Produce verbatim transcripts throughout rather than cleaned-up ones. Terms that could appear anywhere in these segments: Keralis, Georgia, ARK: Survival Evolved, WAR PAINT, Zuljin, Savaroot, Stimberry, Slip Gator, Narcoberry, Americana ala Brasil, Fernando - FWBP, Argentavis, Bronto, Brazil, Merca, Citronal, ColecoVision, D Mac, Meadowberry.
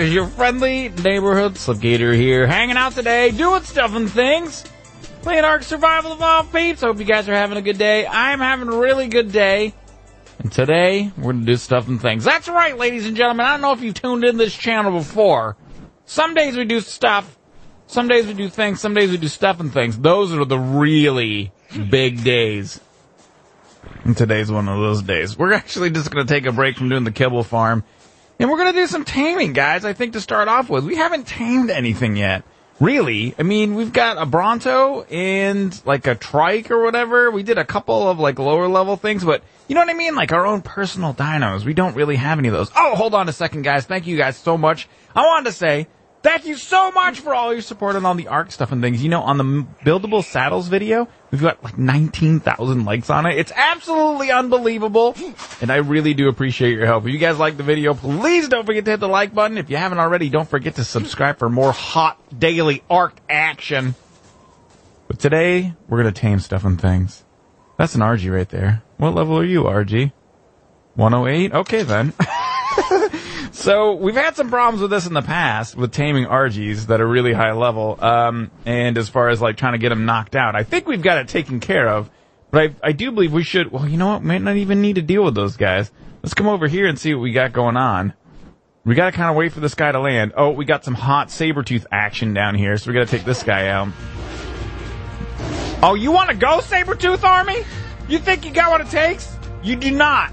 is your friendly neighborhood Slip Gator here, hanging out today, doing stuff and things, playing ARK: Survival Evolved, peeps. Hope you guys are having a good day. I'm having a really good day, and today we're gonna do stuff and things. That's right, ladies and gentlemen. I don't know if you've tuned in this channel before. Some days we do stuff, some days we do things, some days we do stuff and things. Those are the really big days. And today's one of those days. We're actually just going to take a break from doing the kibble farm. And we're going to do some taming, guys, I think, to start off with. We haven't tamed anything yet. Really. I mean, we've got a Bronto and, like, a Trike or whatever. We did a couple of, like, lower-level things. But, you know what I mean? Like, our own personal dinos. We don't really have any of those. Oh, hold on a second, guys. Thank you guys so much. I wanted to say thank you so much for all your support on all the ARK stuff and things. You know, on the Buildable Saddles video, we've got like nineteen thousand likes on it. It's absolutely unbelievable, and I really do appreciate your help. If you guys like the video, please don't forget to hit the like button. If you haven't already, don't forget to subscribe for more hot daily ARK action. But today, we're going to tame stuff and things. That's an R G right there. What level are you, R G? one oh eight? Okay, then. So, we've had some problems with this in the past, with taming R Gs that are really high level, um, and as far as, like, trying to get them knocked out. I think we've got it taken care of, but I, I do believe we should, well, you know what, might not even need to deal with those guys. Let's come over here and see what we got going on. We gotta kinda wait for this guy to land. Oh, we got some hot saber-tooth action down here, so we gotta take this guy out. Oh, you wanna go, saber-tooth army? You think you got what it takes? You do not.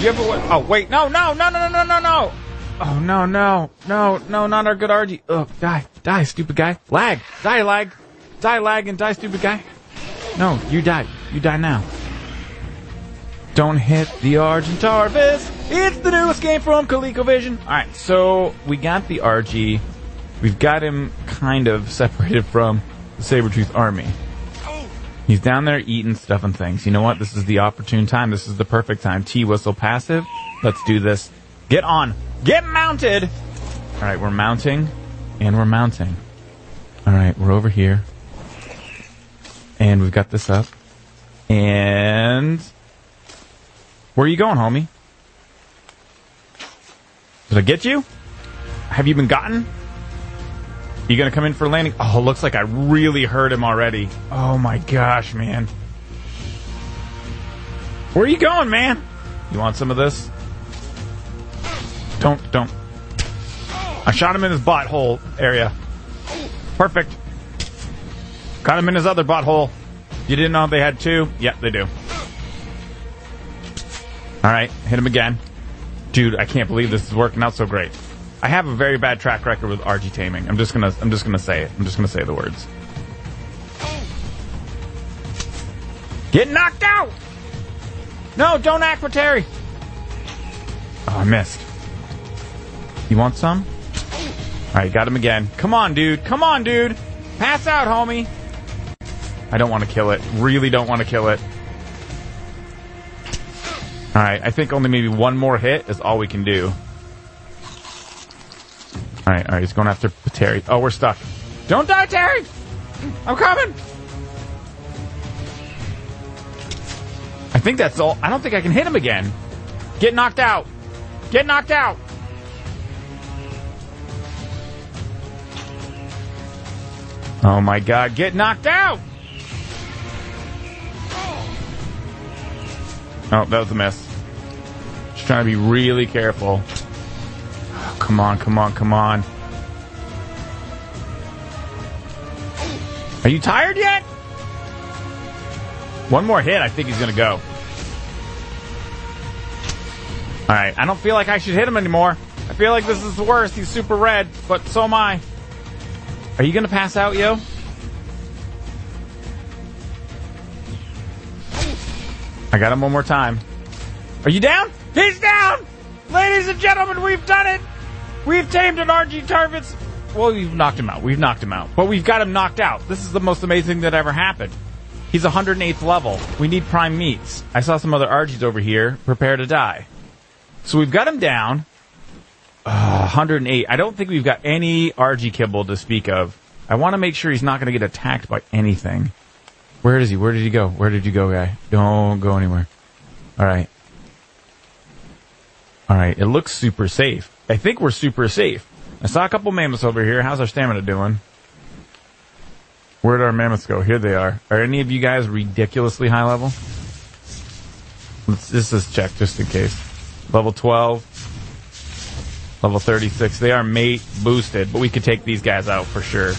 You ever went, oh, wait, no, no, no, no, no, no, no. Oh, no, no, no, no, not our good R G. Ugh, die, die, stupid guy. Lag, die, lag, die, lag, and die, stupid guy. No, you die, you die now. Don't hit the Argentavis. It's the newest game from ColecoVision. All right, so we got the R G. We've got him kind of separated from the Sabertooth army. He's down there eating stuff and things. You know what? This is the opportune time. This is the perfect time. T-whistle passive. Let's do this. Get on. Get mounted. All right, we're mounting, and we're mounting. All right, we're over here, and we've got this up. And where are you going, homie? Did I get you? Have you been gotten? You gonna come in for landing? Oh, looks like I really hurt him already. Oh my gosh, man. Where are you going, man? You want some of this? Don't, don't. I shot him in his butthole area. Perfect. Got him in his other butthole. You didn't know they had two? Yeah, they do. Alright, hit him again. Dude, I can't believe this is working out so great. I have a very bad track record with R G taming. I'm just gonna, I'm just gonna say it. I'm just gonna say the words. Get knocked out! No, don't aquatary! Oh, I missed. You want some? Alright, got him again. Come on, dude. Come on, dude. Pass out, homie. I don't want to kill it. Really don't want to kill it. Alright, I think only maybe one more hit is all we can do. Alright, alright, he's going after Terry. Oh, we're stuck. Don't die, Terry! I'm coming! I think that's all. I don't think I can hit him again. Get knocked out. Get knocked out. Oh my god, get knocked out! Oh, that was a miss. Just trying to be really careful. Come on, come on, come on. Are you tired yet? One more hit, I think he's gonna go. Alright, I don't feel like I should hit him anymore. I feel like this is the worst. He's super red, but so am I. Are you gonna pass out, yo? I got him one more time. Are you down? He's down! Ladies and gentlemen, we've done it! We've tamed an R G Tarvitz. Well, we've knocked him out. We've knocked him out. But we've got him knocked out. This is the most amazing that ever happened. He's one hundred eighth level. We need prime meats. I saw some other R Gs over here. Prepare to die. So we've got him down. Uh, one hundred eight. I don't think we've got any R G kibble to speak of. I want to make sure he's not going to get attacked by anything. Where is he? Where did he go? Where did you go, guy? Don't go anywhere. All right. All right. It looks super safe. I think we're super safe. I saw a couple mammoths over here. How's our stamina doing? Where'd our mammoths go? Here they are. Are any of you guys ridiculously high level? Let's just check, just in case. Level twelve. Level thirty-six. They are mate boosted, but we could take these guys out for sure.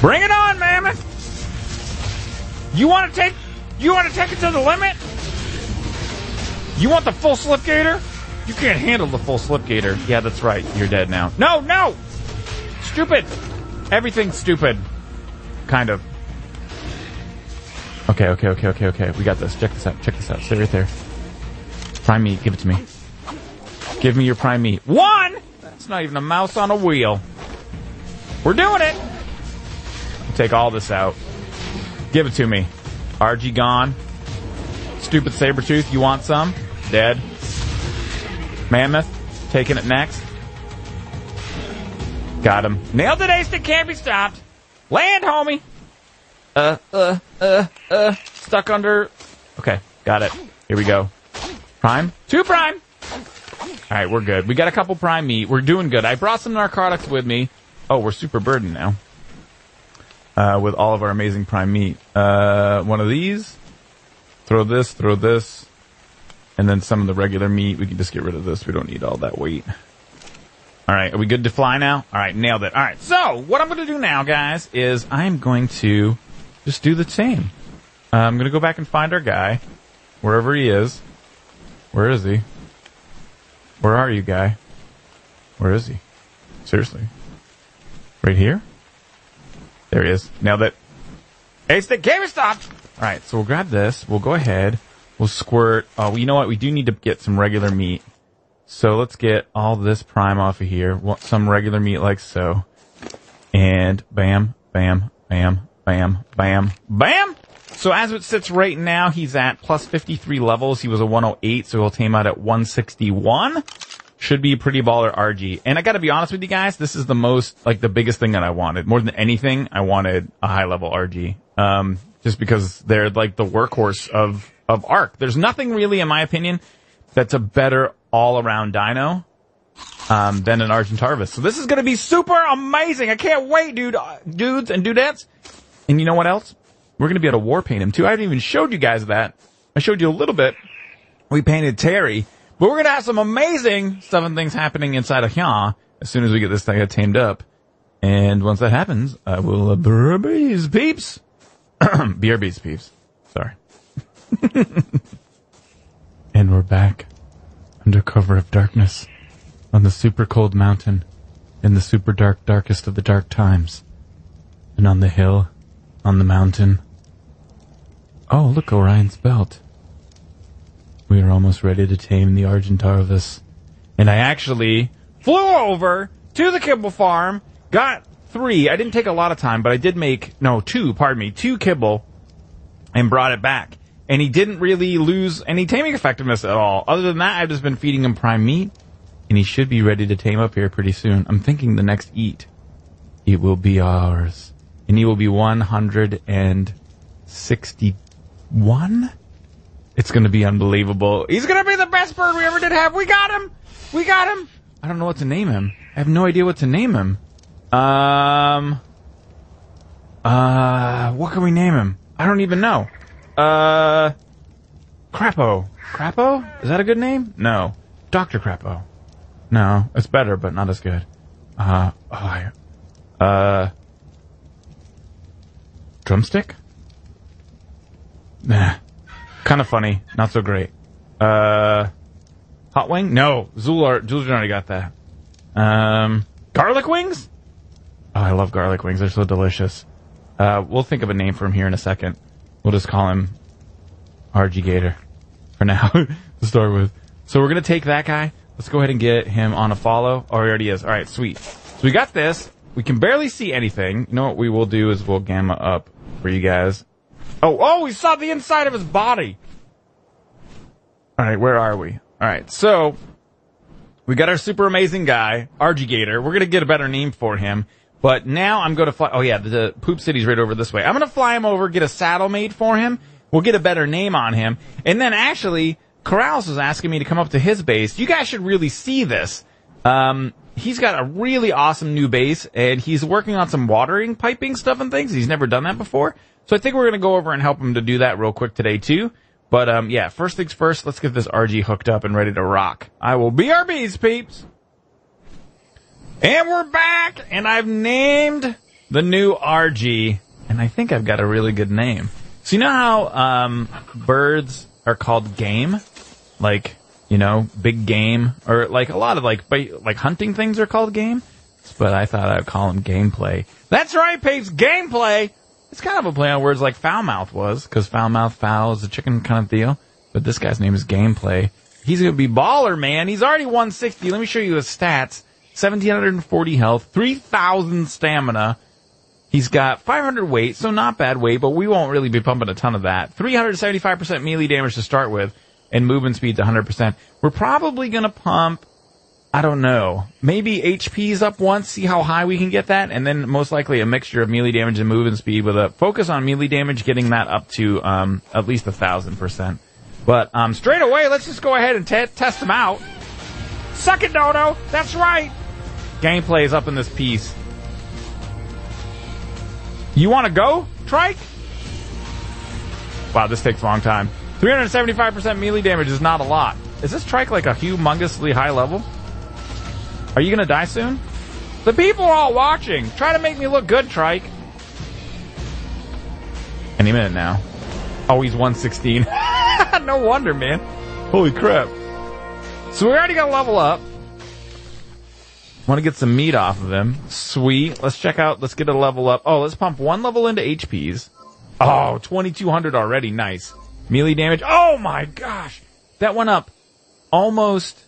Bring it on, mammoth! You want to take... You want to take it to the limit? You want the full Slip Gator? You can't handle the full Slip Gator. Yeah, that's right. You're dead now. No, no! Stupid! Everything's stupid. Kind of. Okay, okay, okay, okay, okay. We got this. Check this out. Check this out. Stay right there. Prime meat. Give it to me. Give me your prime meat. One! That's not even a mouse on a wheel. We're doing it! I'll take all this out. Give it to me. R G gone. Stupid Sabertooth. You want some? Dead. Mammoth. Taking it next. Got him. Nailed it, ace that can't be stopped. Land, homie. Uh, uh, uh, uh. Stuck under. Okay, got it. Here we go. Prime. Two prime. All right, we're good. We got a couple prime meat. We're doing good. I brought some narcotics with me. Oh, we're super burdened now. Uh, with all of our amazing prime meat. Uh, one of these. Throw this, throw this. And then some of the regular meat. We can just get rid of this. We don't need all that weight. All right, are we good to fly now? All right, nailed it. All right, so what I'm going to do now, guys, is I'm going to just do the same. Uh, I'm going to go back and find our guy, wherever he is. Where is he? Where are you, guy? Where is he? Seriously. Right here? There he is. Nailed it. Ace, the game is stopped. All right, so we'll grab this. We'll go ahead. We'll squirt. Oh, you know what? We do need to get some regular meat. So let's get all this prime off of here. Want some regular meat like so. And bam, bam, bam, bam, bam, bam. So as it sits right now, he's at plus fifty-three levels. He was a one oh eight, so he'll tame out at one sixty-one. Should be a pretty baller R G. And I gotta be honest with you guys, this is the most, like the biggest thing that I wanted. More than anything, I wanted a high level R G. Um, just because they're like the workhorse of, of ARK. There's nothing really, in my opinion, that's a better all-around dino um, than an Argentavis. So this is going to be super amazing. I can't wait, dude, dudes and dudettes. And you know what else? We're going to be able to war paint him, too. I haven't even showed you guys that. I showed you a little bit. We painted Terry. But we're going to have some amazing stuff and things happening inside of here as soon as we get this thing tamed up. And once that happens, I will... Uh, B R B's, peeps. B R B's, peeps. Sorry. And we're back. Under cover of darkness, on the super cold mountain, in the super dark darkest of the dark times, and on the hill, on the mountain. Oh, look, Orion's belt. We are almost ready to tame the Argentavis. And I actually flew over to the kibble farm, got three. I didn't take a lot of time, but I did make, no, two, pardon me, two kibble, and brought it back. And he didn't really lose any taming effectiveness at all. Other than that, I've just been feeding him prime meat. And he should be ready to tame up here pretty soon. I'm thinking the next eat, it will be ours. And he will be one hundred sixty-one? It's going to be unbelievable. He's going to be the best bird we ever did have. We got him! We got him! I don't know what to name him. I have no idea what to name him. Um... Uh... What can we name him? I don't even know. Uh, Crapo. Crapo? Is that a good name? No. Doctor Crapo. No. It's better, but not as good. Uh, oh, uh, Drumstick? Nah. Kind of funny. Not so great. Uh, Hot Wing? No. Zuljin already got that. Um, Garlic Wings? Oh, I love garlic wings. They're so delicious. Uh, we'll think of a name for him here in a second. We'll just call him R G Gator for now to start with. So we're going to take that guy. Let's go ahead and get him on a follow. Oh, he already is. All right, sweet. So we got this. We can barely see anything. You know what we will do is we'll gamma up for you guys. Oh, oh, we saw the inside of his body. All right, where are we? All right, so we got our super amazing guy, R G Gator. We're going to get a better name for him. But now I'm going to fly... Oh, yeah, the, the Poop City's right over this way. I'm going to fly him over, get a saddle made for him. We'll get a better name on him. And then, actually, Keralis was asking me to come up to his base. You guys should really see this. Um, he's got a really awesome new base, and he's working on some watering piping stuff and things. He's never done that before. So I think we're going to go over and help him to do that real quick today, too. But, um, yeah, first things first, let's get this R G hooked up and ready to rock. I will be our bees, peeps. And we're back, and I've named the new R G, and I think I've got a really good name. So you know how um, birds are called game? Like, you know, big game, or like a lot of like like hunting things are called game? But I thought I'd call them gameplay. That's right, peeps, gameplay! It's kind of a play on words like Foulmouth was, because Foulmouth, foul is a chicken kind of deal. But this guy's name is Gameplay. He's going to be baller, man. He's already one sixty. Let me show you his stats. one thousand seven hundred forty health, three thousand stamina. He's got five hundred weight, so not bad weight, but we won't really be pumping a ton of that. three hundred seventy-five percent melee damage to start with, and movement speed's one hundred percent. We're probably going to pump, I don't know, maybe H P's up once, see how high we can get that, and then most likely a mixture of melee damage and movement speed with a focus on melee damage, getting that up to um, at least one thousand percent. But um, straight away, let's just go ahead and t test him out. Suck it, Dodo! That's right! Gameplay is up in this piece. You want to go, Trike? Wow, this takes a long time. three hundred seventy-five percent melee damage is not a lot. Is this Trike like a humongously high level? Are you gonna die soon? The people are all watching. Try to make me look good, Trike. Any minute now. Oh, he's one sixteen. No wonder, man. Holy crap. So we already got a level up. Want to get some meat off of him. Sweet. Let's check out. Let's get a level up. Oh, let's pump one level into H Ps. Oh, twenty-two hundred already. Nice. Melee damage. Oh my gosh. That went up almost...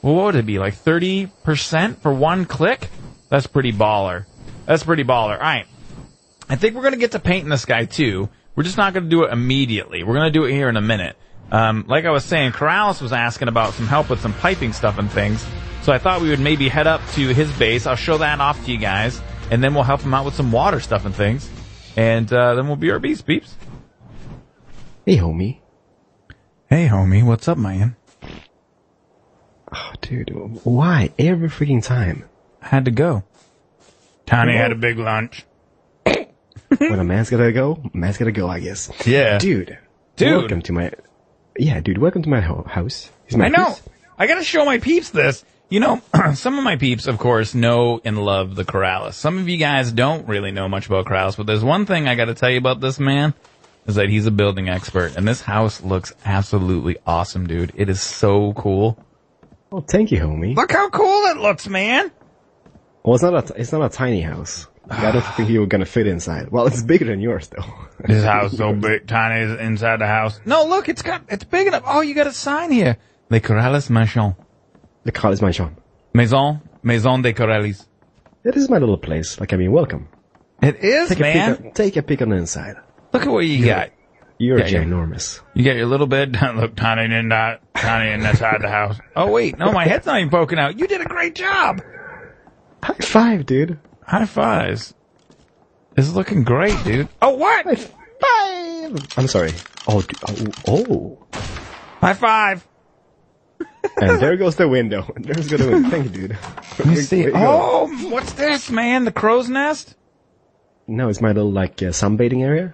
Well, what would it be, like thirty percent for one click? That's pretty baller. That's pretty baller. All right. I think we're going to get to painting this guy, too. We're just not going to do it immediately. We're going to do it here in a minute. Um, like I was saying, Keralis was asking about some help with some piping stuff and things, so I thought we would maybe head up to his base. I'll show that off to you guys, and then we'll help him out with some water stuff and things, and uh, then we'll be our beast, peeps. Hey, homie. Hey, homie. What's up, man? Oh, dude, why? Every freaking time. I had to go. Tiny had a big lunch. When a man's gotta go, a man's gotta go, I guess. Yeah. Dude. Dude. Welcome to my... Yeah, dude, welcome to my house. He's my I know. Peeps. I gotta show my peeps this. You know, some of my peeps, of course, know and love the Keralis. Some of you guys don't really know much about Keralis, but there's one thing I gotta tell you about this man, is that he's a building expert, and this house looks absolutely awesome, dude. It is so cool. Well, thank you, homie. Look how cool it looks, man. Well, it's not a, it's not a tiny house. I don't think you were going to fit inside. Well, it's bigger than yours, though. This house so big, tiny is inside the house. No, look, it's got, it's big enough. Oh, you got a sign here. The Corralis Maison. The Corralis Maison. Maison, Maison de Corralis. It is my little place. Like, I mean, welcome. It is, take man. A peek on, take a peek on the inside. Look at what you you're, got. You're yeah, ginormous. You got your little bed. Look, tiny in that, tiny in inside the house. Oh wait, no, my head's not even poking out. You did a great job. High five, dude. High fives. This is looking great, dude. Oh what? High five. I'm sorry. Oh, oh, oh. High five. And there goes the window. There's the window. Thank you, dude. Let me see. Oh, go. What's this, man? The crow's nest? No, it's my little like uh, sunbathing area.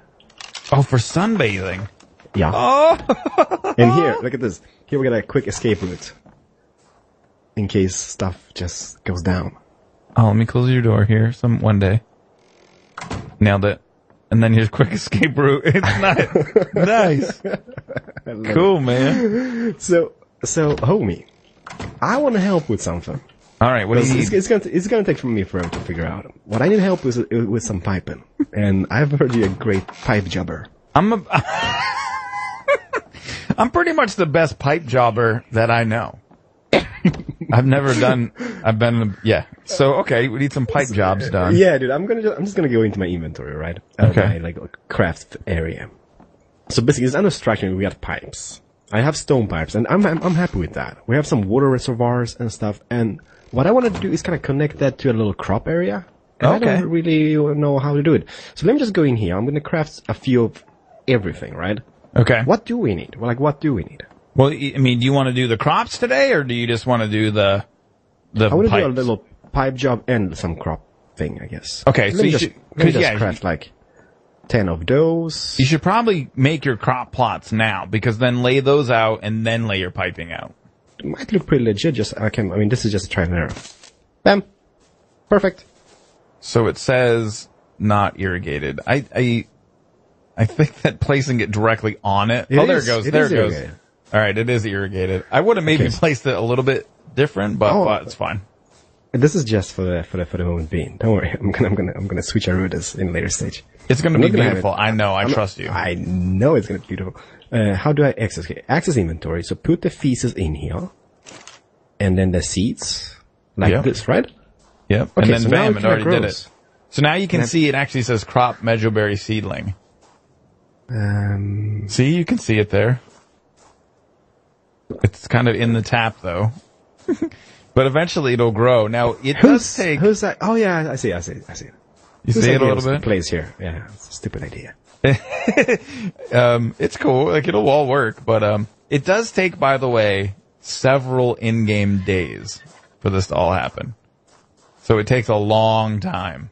Oh, for sunbathing. Yeah. Oh. And here, look at this. Here we got a quick escape route. In case stuff just goes down. Oh, let me close your door here some one day. Nailed it. And then here's quick escape route. It's not nice. Cool, it. man. So, so homie, I want to help with something. All right, what do you need? It's, it's gonna it's gonna take from me forever to figure out. What I need help with is with some piping, and I've heard you're a great pipe jobber. I'm a, I'm pretty much the best pipe jobber that I know. I've never done. I've been yeah. So okay, we need some pipe jobs done. Yeah, dude. I'm gonna just, I'm just gonna go into my inventory, right? Uh, okay. My, like craft area. So basically, it's an abstraction. We got pipes. I have stone pipes, and I'm, I'm I'm happy with that. We have some water reservoirs and stuff, and what I want to do is kind of connect that to a little crop area. And okay. I don't really know how to do it. So let me just go in here. I'm going to craft a few of everything, right? Okay. What do we need? Well, like, what do we need? Well, I mean, do you want to do the crops today, or do you just want to do the The I want to do a little pipe job and some crop thing, I guess. Okay, let so me you just, should, let me just yeah, craft like ten of those. You should probably make your crop plots now, because then lay those out and then lay your piping out. It might look pretty legit. Just I can. I mean, this is just a trial and error. Bam, perfect. So it says not irrigated. I I, I think that placing it directly on it. it oh, is, there it goes. It there it goes. Irrigated. All right, it is irrigated. I would have maybe okay. placed it a little bit different, but, oh, but it's fine. This is just for the for the for the moment being. Don't worry. I'm gonna I'm gonna I'm gonna switch over this in a later stage. It's gonna I'm be beautiful. Gonna I know. I I'm trust not, you. I know it's gonna be beautiful. Uh, how do I access? Okay, access inventory. So put the feces in here, and then the seeds like yep. this, right? Yep. Okay, and then so bam, it already grows. did it. So now you can and see it actually says crop meadowberry seedling. Um. See, you can see it there. It's kind of in the tap though. But eventually it'll grow. Now it who's, does take. Who's that? Oh yeah, I see, I see, I see. You who's see it a little bit. Plays here. Yeah, it's a stupid idea. um, it's cool. Like it'll all work, but um, it does take, by the way, several in-game days for this to all happen. So it takes a long time.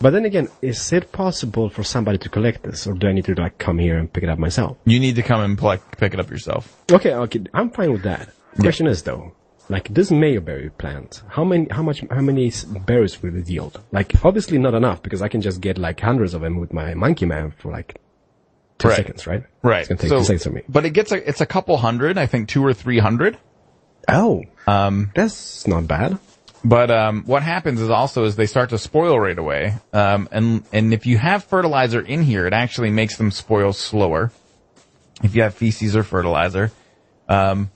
But then again, is it possible for somebody to collect this, or do I need to like come here and pick it up myself? You need to come and pluck, pick it up yourself. Okay, okay, I'm fine with that. The question yeah. is though. Like this mayberry plant, how many, how much, how many berries will it yield? Like, obviously not enough, because I can just get like hundreds of them with my monkey man for like two right. seconds, right? Right. It's gonna take so, two seconds for me. But it gets a, it's a couple hundred, I think two or three hundred. Oh, um, that's not bad. But um, what happens is also is they start to spoil right away, um, and and if you have fertilizer in here, it actually makes them spoil slower. If you have feces or fertilizer, um.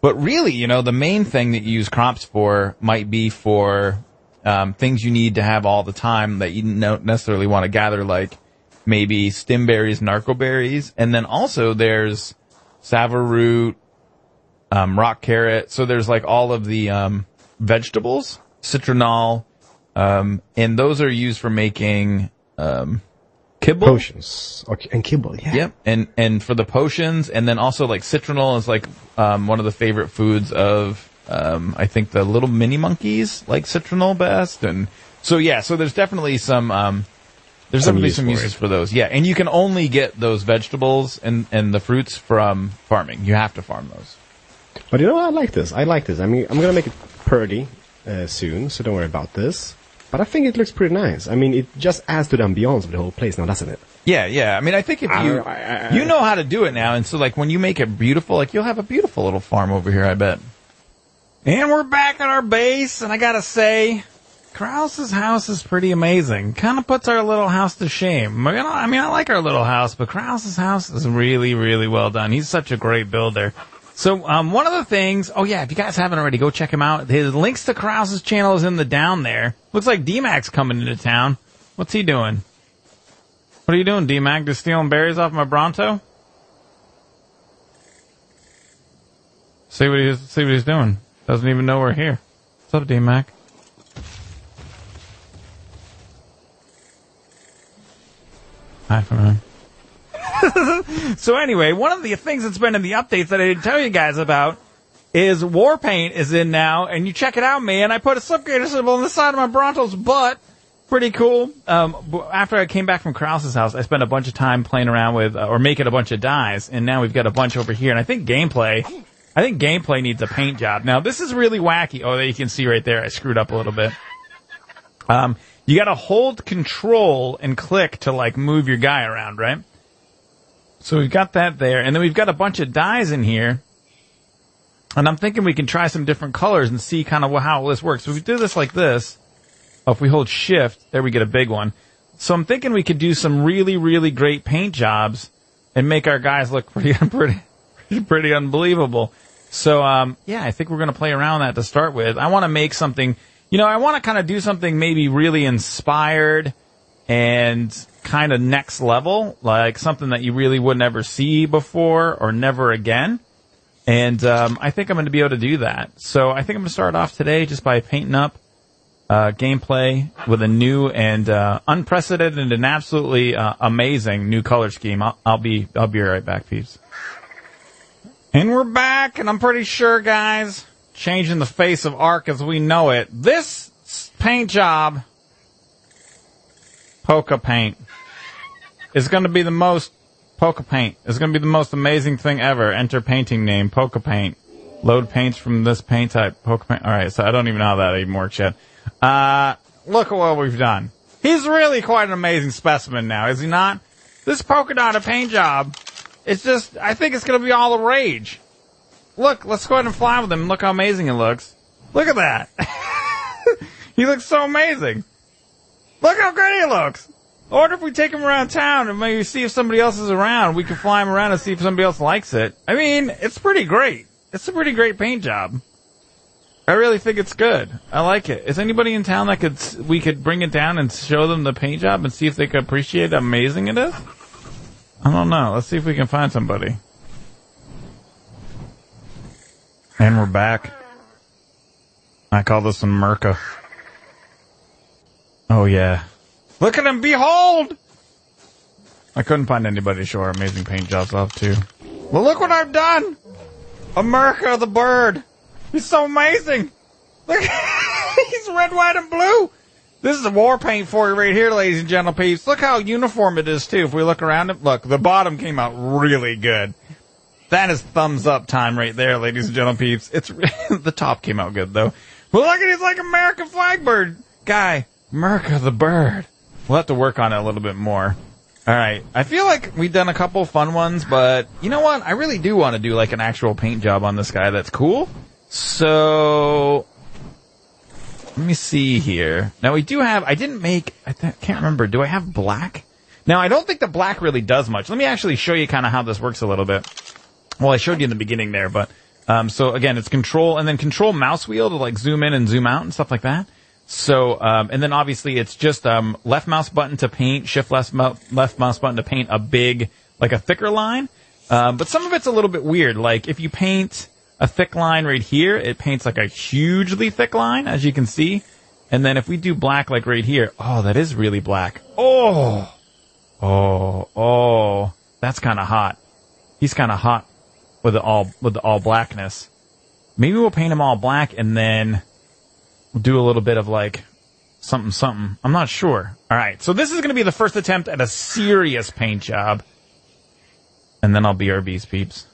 But really, you know, the main thing that you use crops for might be for um things you need to have all the time that you don't necessarily want to gather, like maybe stimberries, narcoberries, and then also there's savaroot, um, rock carrot. So there's like all of the um vegetables, citronal, um, and those are used for making um kibble. Potions. And kibble, yeah. Yep. And, and for the potions, and then also like citronal is like, um, one of the favorite foods of, um, I think the little mini monkeys like citronal best. And so, yeah, so there's definitely some, um, there's definitely some uses for those. Yeah. And you can only get those vegetables and, and the fruits from farming. You have to farm those. But you know what? I like this. I like this. I mean, I'm going to make it purdy, uh, soon, so don't worry about this. But I think it looks pretty nice. I mean, it just adds to the ambiance of the whole place now, doesn't it? Yeah, yeah. I mean, I think if you, I, I, I, you know how to do it now, and so, like, when you make it beautiful, like, you'll have a beautiful little farm over here, I bet. And we're back at our base, and I gotta say, Kraus's house is pretty amazing. Kind of puts our little house to shame. I mean, I like our little house, but Kraus's house is really, really well done. He's such a great builder. So, um, one of the things, oh yeah, if you guys haven't already, go check him out. His links to Kraus's channel is in the down there. Looks like D Mac's coming into town. What's he doing? What are you doing, D Mac? Just stealing berries off my Bronto? See what he's, see what he's doing. Doesn't even know we're here. What's up, D Mac? Hi, for him. So anyway, one of the things that's been in the updates that I didn't tell you guys about is Warpaint is in now, and you check it out, man. I put a Slip Gator symbol on the side of my Bronto's butt. Pretty cool. Um, after I came back from Kraus's house, I spent a bunch of time playing around with, uh, or making a bunch of dyes, and now we've got a bunch over here, and I think gameplay, I think gameplay needs a paint job. Now, this is really wacky. Oh, you can see right there, I screwed up a little bit. Um, you gotta hold control and click to, like, move your guy around, right? So we've got that there, and then we've got a bunch of dyes in here, and I'm thinking we can try some different colors and see kind of how this works. So if we do this like this, oh, if we hold shift, there we get a big one. So I'm thinking we could do some really, really great paint jobs and make our guys look pretty, pretty, pretty unbelievable. So, um, yeah, I think we're going to play around with that to start with. I want to make something, you know, I want to kind of do something maybe really inspired and kind of next level, like something that you really would never see before or never again. And um, I think I'm going to be able to do that. So I think I'm going to start off today just by painting up uh, gameplay with a new and uh, unprecedented and an absolutely uh, amazing new color scheme. I'll, I'll be I'll be right back, peeps. And we're back, and I'm pretty sure, guys, Changing the face of ARK as we know it. This paint job, Polka Paint, is going to be the most... Polka Paint is going to be the most amazing thing ever. Enter painting name, Polka Paint. Load paints from this paint type, Polka Paint. All right, so I don't even know how that even works yet. Uh, look at what we've done. He's really quite an amazing specimen now, is he not? This polka dot of paint job, it's just, I think it's going to be all the rage. Look, let's go ahead and fly with him. Look how amazing it looks. Look at that. He looks so amazing. Look how good he looks. I wonder if we take him around town and maybe see if somebody else is around. We can fly him around and see if somebody else likes it. I mean, it's pretty great. It's a pretty great paint job. I really think it's good. I like it. Is anybody in town that could we could bring it down and show them the paint job and see if they could appreciate how amazing it is? I don't know. Let's see if we can find somebody. And we're back. I call this one Merca. Oh, yeah. Look at him. Behold! I couldn't find anybody to show our amazing paint jobs off to. Well, look what I've done! A Merca, the bird. He's so amazing. Look, he's red, white, and blue. This is a war paint for you right here, ladies and gentle peeps. Look how uniform it is, too. If we look around it, look, the bottom came out really good. That is thumbs up time right there, ladies and gentle peeps. It's the top came out good, though. But look at, he's like American flag bird guy. Merca the bird. We'll have to work on it a little bit more. All right. I feel like we've done a couple fun ones, but you know what? I really do want to do, like, an actual paint job on this guy that's cool. So, let me see here. Now, we do have... I didn't make... I th- can't remember. Do I have black? Now, I don't think the black really does much. Let me actually show you kind of how this works a little bit. Well, I showed you in the beginning there, but... Um, so, again, it's control... And then control mouse wheel to, like, zoom in and zoom out and stuff like that. So, um, and then, obviously, it's just um, left mouse button to paint, shift left, mo- left mouse button to paint a big... Like, a thicker line. Um, but some of it's a little bit weird. Like, if you paint... A thick line right here, it paints like a hugely thick line, as you can see. And then if we do black like right here, oh, that is really black. Oh, oh, oh, that's kind of hot. He's kind of hot with the all with the all blackness. Maybe we'll paint him all black and then we'll do a little bit of like something something. I'm not sure. All right, so this is going to be the first attempt at a serious paint job, and then I'll B R B's, peeps.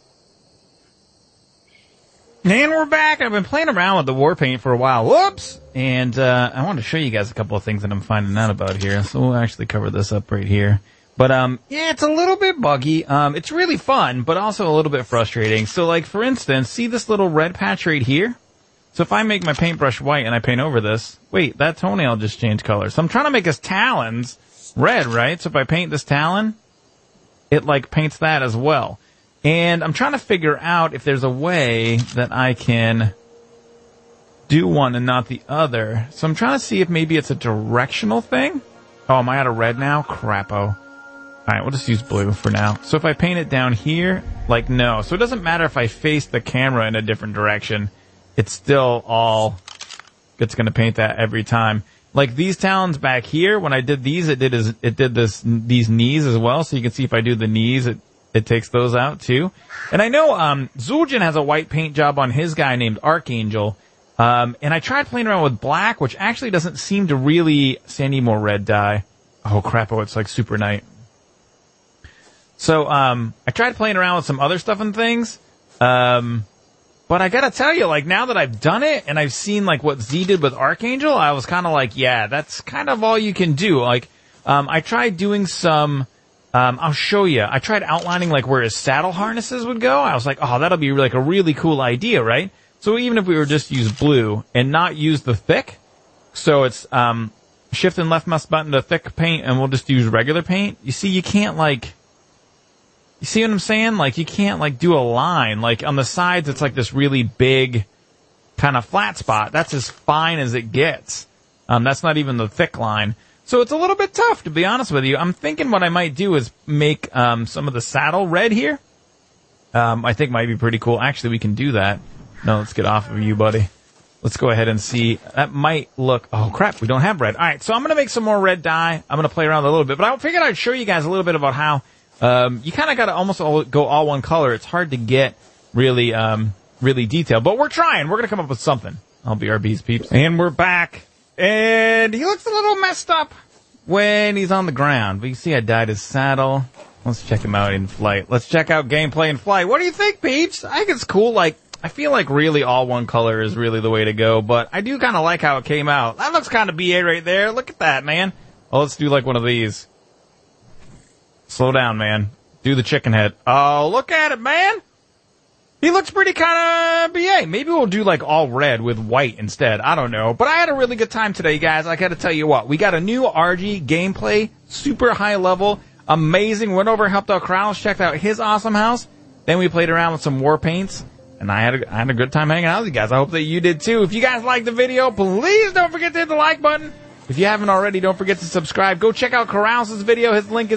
And we're back. I've been playing around with the war paint for a while. Whoops! And uh, I wanted to show you guys a couple of things that I'm finding out about here. So we'll actually cover this up right here. But um, yeah, it's a little bit buggy. Um, it's really fun, but also a little bit frustrating. So like, for instance, see this little red patch right here? So if I make my paintbrush white and I paint over this, wait, that toenail just changed color. So I'm trying to make his talons red, right? So if I paint this talon, it like paints that as well. And I'm trying to figure out if there's a way that I can do one and not the other. So I'm trying to see if maybe it's a directional thing. Oh, am I out of red now? Crapo. All right, we'll just use blue for now. So if I paint it down here, like, no. So it doesn't matter if I face the camera in a different direction. It's still all... It's going to paint that every time. Like these talons back here, when I did these, it did is it did this these knees as well. So you can see if I do the knees... It, It takes those out, too. And I know um, Zuljin has a white paint job on his guy named Archangel. Um, and I tried playing around with black, which actually doesn't seem to really... See, I need more red dye. Oh, crap. Oh, it's like super night. So um, I tried playing around with some other stuff and things. Um, but I got to tell you, like, now that I've done it and I've seen, like, what Z did with Archangel, I was kind of like, yeah, that's kind of all you can do. Like, um, I tried doing some... Um, I'll show you. I tried outlining like where his saddle harnesses would go. I was like, oh, that'll be like a really cool idea, right? So even if we were just use blue and not use the thick, so it's um, shift and left mouse button to thick paint, and we'll just use regular paint. You see, you can't like, you see what I'm saying? Like you can't like do a line. Like on the sides, it's like this really big kind of flat spot. That's as fine as it gets. Um, that's not even the thick line. So it's a little bit tough, to be honest with you. I'm thinking what I might do is make um, some of the saddle red here. Um, I think might be pretty cool. Actually, we can do that. No, let's get off of you, buddy. Let's go ahead and see. That might look... Oh, crap, we don't have red. All right, so I'm going to make some more red dye. I'm going to play around a little bit. But I figured I'd show you guys a little bit about how um, you kind of got to almost all, go all one color. It's hard to get really... Um, really detailed, but we're trying. We're going to come up with something. I'll be our bees, peeps. And we're back. And he looks a little messed up when he's on the ground. But you see I dyed his saddle. Let's check him out in flight. Let's check out gameplay in flight. What do you think, Peeps? I think it's cool. Like, I feel like really all one color is really the way to go, but I do kind of like how it came out. That looks kind of B A right there. Look at that, man. Oh, let's do like one of these. Slow down, man. Do the chicken head. Oh, look at it, man. He looks pretty kind of B A. Maybe we'll do like all red with white instead. I don't know. But I had a really good time today, guys. I got to tell you what. We got a new R G gameplay, super high level, amazing. Went over and helped out Keralis, checked out his awesome house. Then we played around with some war paints. And I had, a, I had a good time hanging out with you guys. I hope that you did too. If you guys liked the video, please don't forget to hit the like button. If you haven't already, don't forget to subscribe. Go check out Keralis' video. His link is